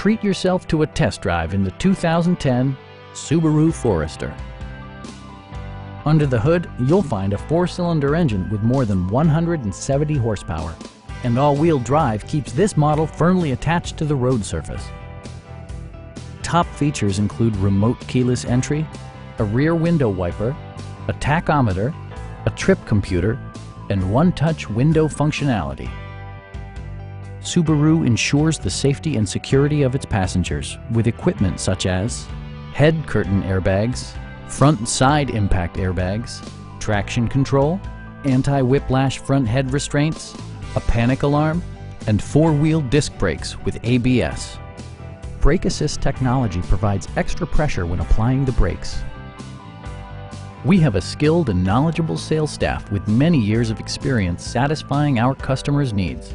Treat yourself to a test drive in the 2010 Subaru Forester. Under the hood, you'll find a four-cylinder engine with more than 170 horsepower, and all-wheel drive keeps this model firmly attached to the road surface. Top features include remote keyless entry, a rear window wiper, a tachometer, a trip computer, and one-touch window functionality. Subaru ensures the safety and security of its passengers with equipment such as head curtain airbags, front and side impact airbags, traction control, anti-whiplash front head restraints, a panic alarm, and four-wheel disc brakes with ABS. Brake assist technology provides extra pressure when applying the brakes. We have a skilled and knowledgeable sales staff with many years of experience satisfying our customers' needs.